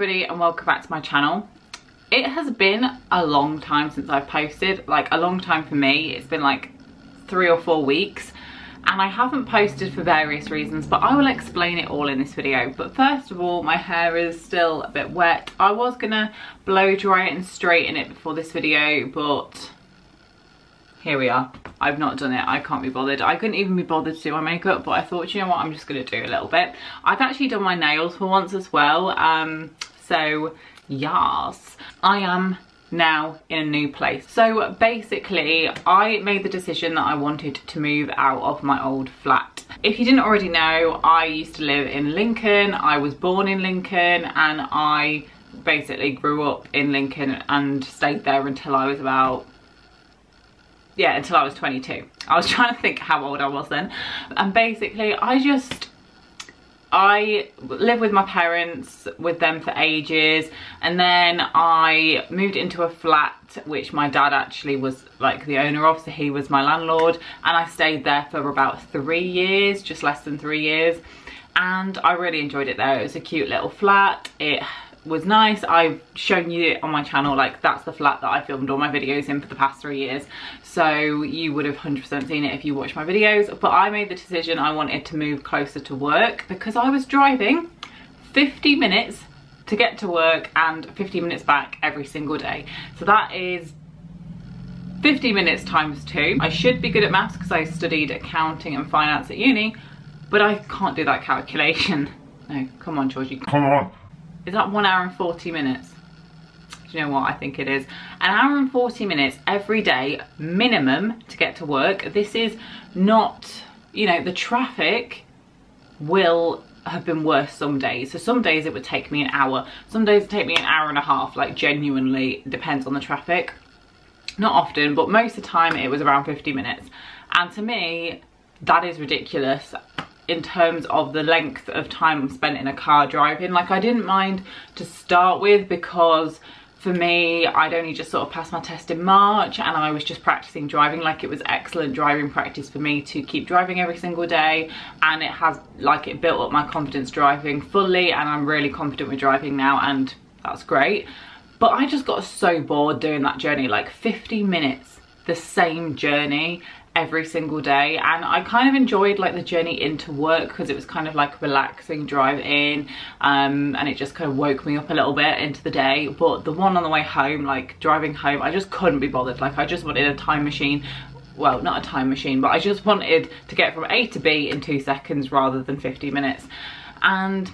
everybody and welcome back to my channel. It has been a long time since I've posted, like a long time for me. It's been like 3 or 4 weeks and I haven't posted for various reasons, but I will explain it all in this video. But first of all, my hair is still a bit wet. I was gonna blow dry it and straighten it before this video, but here we are. I've not done it. I can't be bothered. I couldn't even be bothered to do my makeup, but I thought, you know what, I'm just gonna do a little bit. I've actually done my nails for once as well, so yes, I am now in a new place. So basically I made the decision that I wanted to move out of my old flat. If you didn't already know, I used to live in Lincoln. I was born in Lincoln and I basically grew up in Lincoln and stayed there until I was about, yeah, until I was 22. I was trying to think how old I was then. And basically I lived with my parents, with them for ages, and then I moved into a flat which my dad actually was like the owner of, so he was my landlord, and I stayed there for about 3 years, just less than 3 years, and I really enjoyed it there. It was a cute little flat. It was nice. I've shown you it on my channel, like that's the flat that I filmed all my videos in for the past 3 years, so you would have 100% seen it if you watched my videos. But I made the decision I wanted to move closer to work because I was driving 50 minutes to get to work and 50 minutes back every single day, so that is 50 minutes times 2. I should be good at maths because I studied accounting and finance at uni, but I can't do that calculation. No, come on Georgie, come on. Is that 1 hour and 40 minutes? Do you know what? I think it is. 1 hour and 40 minutes every day minimum to get to work. This is not, you know, the traffic will have been worse some days. So some days it would take me an hour. Some days it would take me an hour and a half, like genuinely depends on the traffic. Not often, but most of the time it was around 50 minutes. And to me, that is ridiculous. In terms of the length of time spent in a car driving, like I didn't mind to start with because for me, I'd only just sort of passed my test in March and I was just practicing driving. Like it was excellent driving practice for me to keep driving every single day, and it has, like, it built up my confidence driving fully, and I'm really confident with driving now, and that's great. But I just got so bored doing that journey, like 50 minutes, the same journey every single day. And I kind of enjoyed like the journey into work because it was kind of like relaxing drive in, and it just kind of woke me up a little bit into the day. But the one on the way home, like driving home, I just couldn't be bothered. Like I just wanted a time machine. Well, not a time machine, but I just wanted to get from A to B in 2 seconds rather than 50 minutes. And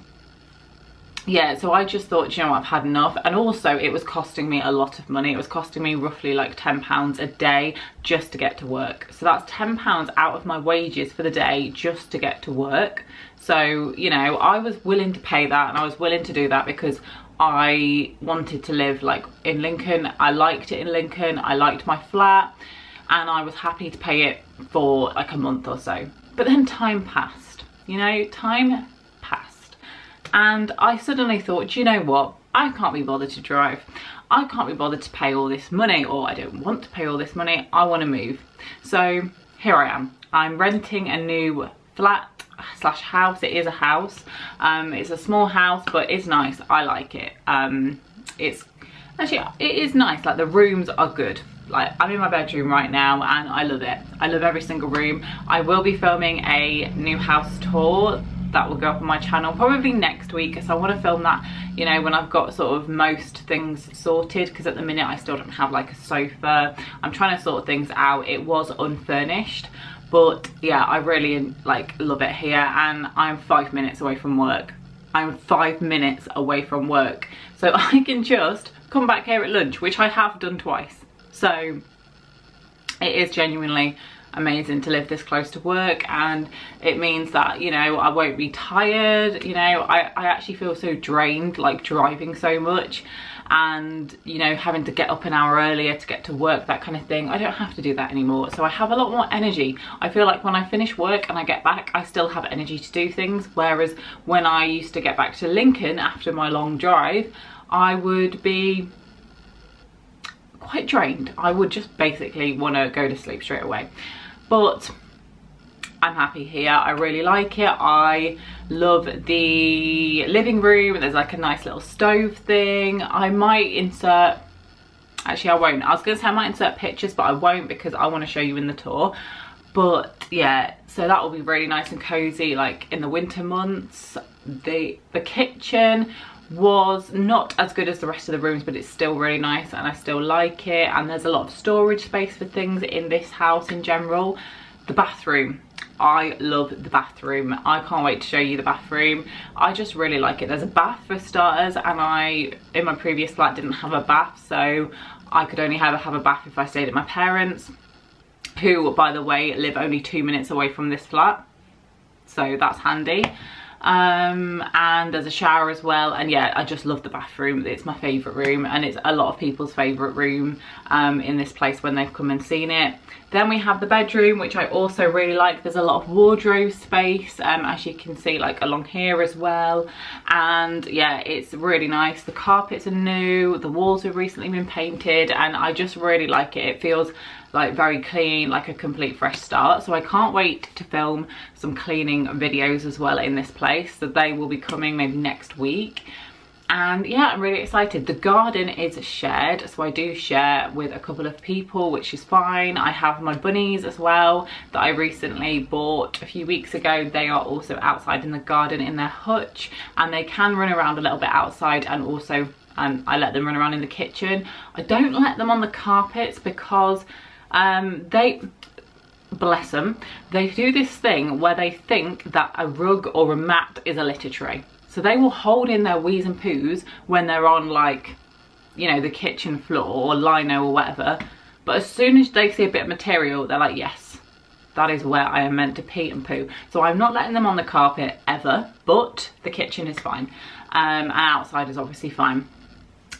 yeah, so I just thought, you know what, I've had enough. And also it was costing me a lot of money. It was costing me roughly like £10 a day just to get to work. So that's £10 out of my wages for the day just to get to work. So, you know, I was willing to pay that and I was willing to do that because I wanted to live like in Lincoln. I liked it in Lincoln. I liked my flat and I was happy to pay it for like a month or so. But then time passed, you know, time passed. And I suddenly thought, do you know what? I can't be bothered to drive. I can't be bothered to pay all this money, or I don't want to pay all this money. I want to move. So here I am. I'm renting a new flat slash house. It is a house. It's a small house, but it's nice. I like it. It's actually, it is nice. Like the rooms are good. Like I'm in my bedroom right now and I love it. I love every single room. I will be filming a new house tour that will go up on my channel probably next week, so I want to film that, you know, when I've got sort of most things sorted, because at the minute I still don't have like a sofa. I'm trying to sort things out. It was unfurnished, but yeah, I really like love it here, and I'm 5 minutes away from work. I'm 5 minutes away from work, so I can just come back here at lunch, which I have done twice. So it is genuinely amazing to live this close to work, and it means that, you know, I won't be tired. You know, I actually feel so drained, like driving so much and, you know, having to get up an hour earlier to get to work, that kind of thing. I don't have to do that anymore, so I have a lot more energy. I feel like when I finish work and I get back, I still have energy to do things, whereas when I used to get back to Lincoln after my long drive, I would be quite drained. I would just basically want to go to sleep straight away. But I'm happy here. I really like it. I love the living room. There's like a nice little stove thing. I might insert, actually I won't, I was gonna say I might insert pictures, but I won't because I want to show you in the tour. But yeah, so that will be really nice and cozy like in the winter months. The kitchen was not as good as the rest of the rooms, but it's still really nice and I still like it, and there's a lot of storage space for things in this house in general. The bathroom, I love the bathroom. I can't wait to show you the bathroom. I just really like it. There's a bath for starters, and I in my previous flat didn't have a bath, so I could only have a bath if I stayed at my parents', who by the way live only 2 minutes away from this flat, so that's handy. And there's a shower as well, and yeah, I just love the bathroom. It's my favorite room, and it's a lot of people's favorite room in this place when they've come and seen it. Then we have the bedroom, which I also really like. There's a lot of wardrobe space, as you can see, like along here as well, and yeah, it's really nice. The carpets are new, the walls have recently been painted, and I just really like it. It feels like very clean, like a complete fresh start. So I can't wait to film some cleaning videos as well in this place, so they will be coming maybe next week. And yeah, I'm really excited. The garden is shared, so I do share with a couple of people, which is fine. I have my bunnies as well that I recently bought a few weeks ago. They are also outside in the garden in their hutch, and they can run around a little bit outside, and also I let them run around in the kitchen. I don't let them on the carpets because they, bless them, they do this thing where they think that a rug or a mat is a litter tray, so they will hold in their wheeze and poos when they're on, like, you know, the kitchen floor or lino or whatever, but as soon as they see a bit of material, they're like, yes, that is where I am meant to pee and poo. So I'm not letting them on the carpet ever, but the kitchen is fine, and outside is obviously fine.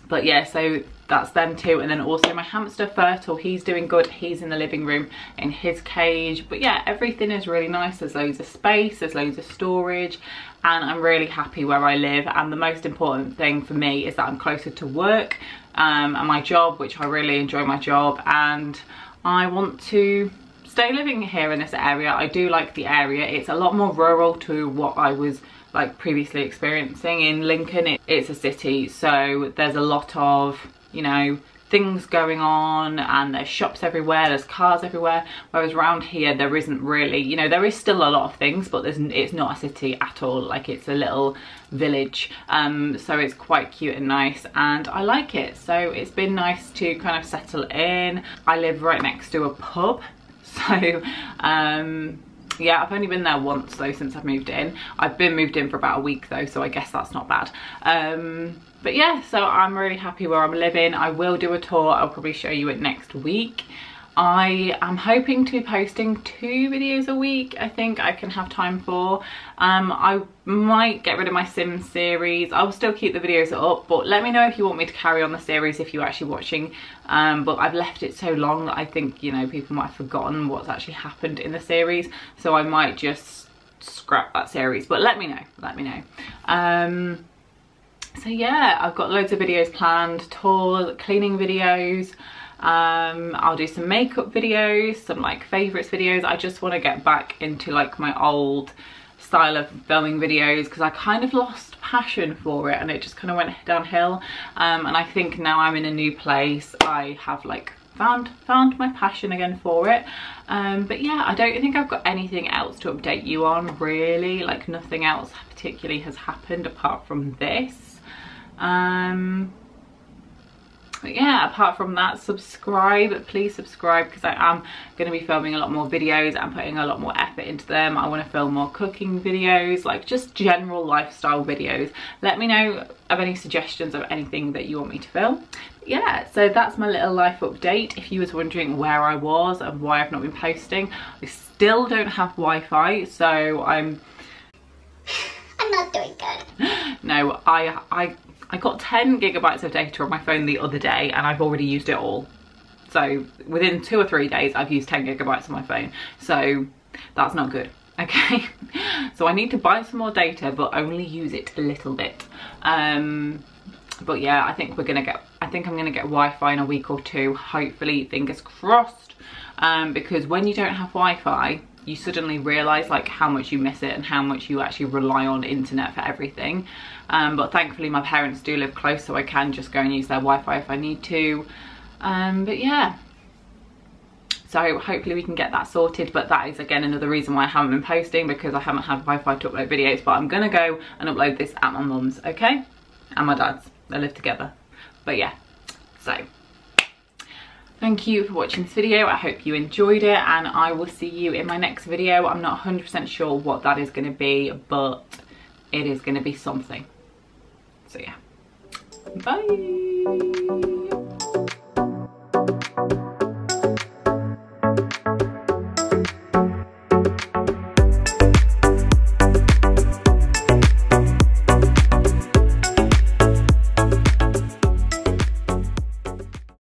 But yeah, so that's them too. And then also my hamster Fertile, he's doing good. He's in the living room in his cage. But yeah, everything is really nice. There's loads of space, there's loads of storage, and I'm really happy where I live. And the most important thing for me is that I'm closer to work and my job, which I really enjoy my job, and I want to stay living here in this area. I do like the area. It's a lot more rural to what I was like previously experiencing in Lincoln. It's a city, so there's a lot of, you know, things going on, and there's shops everywhere, there's cars everywhere, whereas around here there isn't really, you know, there is still a lot of things, but it's not a city at all. Like, it's a little village, so it's quite cute and nice, and I like it. So it's been nice to kind of settle in. I live right next to a pub, so yeah, I've only been there once though since I've moved in. I've been moved in for about a week though, so I guess that's not bad. But yeah, so I'm really happy where I'm living. I will do a tour. I'll probably show you it next week. I am hoping to be posting 2 videos a week. I think I can have time for. I might get rid of my Sims series. I'll still keep the videos up, but let me know if you want me to carry on the series, if you're actually watching. But I've left it so long that I think, you know, people might have forgotten what's actually happened in the series, so I might just scrap that series. But let me know, let me know. So yeah, I've got loads of videos planned, tour, cleaning videos. I'll do some makeup videos, some like favourites videos. I just want to get back into like my old style of filming videos, because I kind of lost passion for it and it just kind of went downhill. And I think now I'm in a new place, I have like found my passion again for it. But yeah, I don't think I've got anything else to update you on really. Like, nothing else particularly has happened apart from this. But yeah, apart from that, subscribe, please subscribe, because I am going to be filming a lot more videos and putting a lot more effort into them. I want to film more cooking videos, like just general lifestyle videos. Let me know of any suggestions of anything that you want me to film. Yeah, so that's my little life update. If you was wondering where I was and why I've not been posting, I still don't have Wi-Fi, so I'm not doing good. No, I got 10 gigabytes of data on my phone the other day and I've already used it all. So within 2 or 3 days, I've used 10 gigabytes of my phone. So that's not good, okay? So I need to buy some more data, but only use it a little bit. But yeah, I think I'm going to get Wi-Fi in a week or 2, hopefully, fingers crossed. Because when you don't have Wi-Fi, you suddenly realize like how much you miss it and how much you actually rely on internet for everything. But thankfully my parents do live close, so I can just go and use their Wi-Fi if I need to. But yeah, so hopefully we can get that sorted. But that is again another reason why I haven't been posting, because I haven't had Wi-Fi to upload videos. But I'm gonna go and upload this at my mum's, okay, and my dad's, they live together. But yeah, so thank you for watching this video. I hope you enjoyed it, and I will see you in my next video. I'm not 100% sure what that is going to be, but it is going to be something. So yeah, bye.